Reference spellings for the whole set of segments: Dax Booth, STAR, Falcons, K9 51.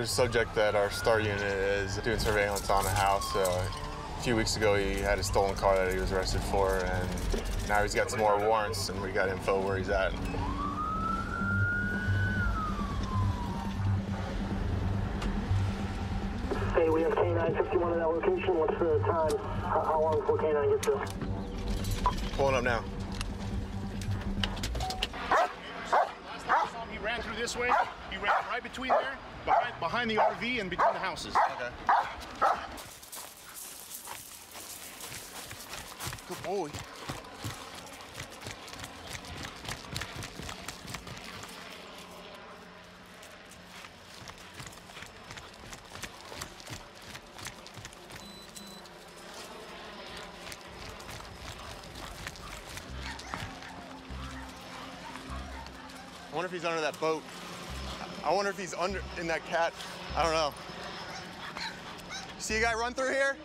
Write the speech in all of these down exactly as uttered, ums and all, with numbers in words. There's a subject that our STAR unit is doing surveillance on a house. Uh, a few weeks ago, he had a stolen car that he was arrested for, and now he's got some more warrants, and we got info where he's at. Hey, we have K nine fifty-one in that location. What's the time? How, how long before K nine gets there? Pulling up now. Last time I saw him, he ran through this way. He ran right between there, behind, behind the R V and between the houses. Okay. Good boy. I wonder if he's under that boat. I wonder if he's under in that cat. I don't know. See a guy run through here?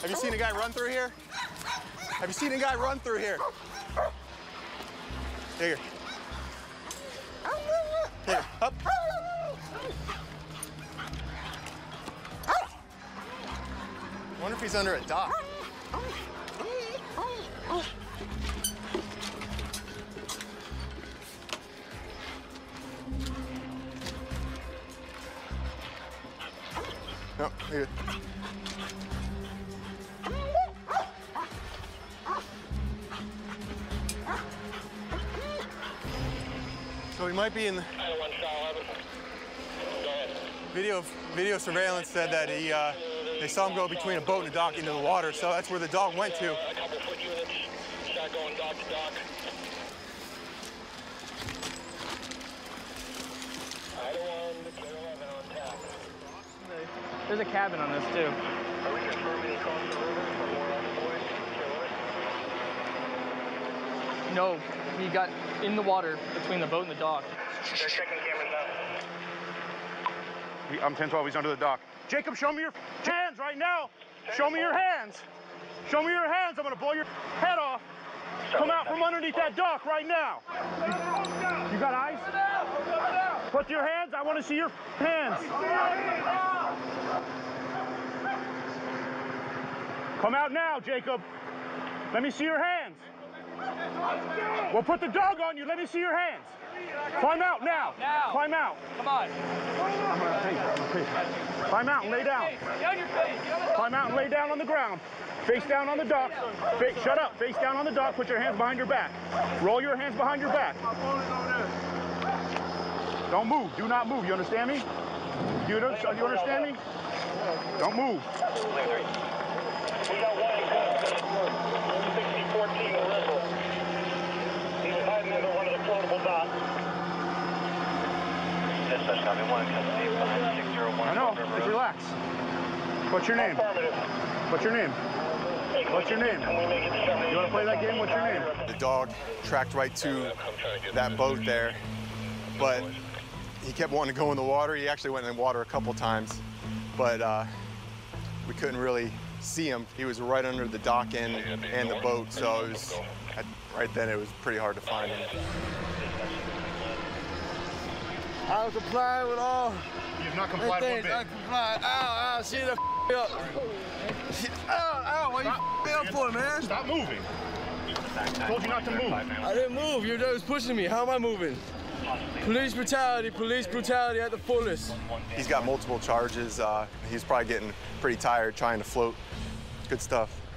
Have you seen a guy run through here? Have you seen a guy run through here? Here. Here. Up. I wonder if he's under a dock. No, here. So he might be in the video. Video surveillance said that he uh, they saw him go between a boat and a dock into the water. So that's where the dog went to. A couple foot units, shot going dock to dock. There's a cabin on this, too. Are we confirming across the river for more on the boy? No, he got in the water between the boat and the dock. They're checking cameras now. I'm ten twelve, he's under the dock. Jacob, show me your hands right now. Show me your hands. Show me your hands. I'm going to blow your head off. Come out from underneath that dock right now. You got eyes? Put your hands. I want to see your hands. Come out now, Jacob. Let me see your hands. We'll put the dog on you. Let me see your hands. Climb out now. now. Climb out. Come on. I'm on a page. I'm on a page. Climb out and lay down. Climb out and lay down on the ground. Face down on the dock. Face, shut up. Face down on the dock. Put your hands behind your back. Roll your hands behind your back. Don't move. Do not move. You understand me? You, you understand me? Don't move. We got one in sixty fourteen Rebel. He's hiding under one of the floatable docks. Dispatch copy one, custody behind six zero one. I know. Just relax. What's your name? What's your name? What's your name? You want to play that game? What's your name? The dog tracked right to that boat there, but he kept wanting to go in the water. He actually went in the water a couple times, but uh, we couldn't really see him. He was right under the dock end and the boat, so it was, right then it was pretty hard to find him. I was complying with all. You've not complied with me. I complied. Ow, ow, see the f up. Ow, ow, what are you f up for, man? Stop moving. I told you not to move. I didn't move. You're just pushing me. How am I moving? Police brutality, police brutality at the fullest. He's got multiple charges. Uh, he's probably getting pretty tired trying to float. Good stuff.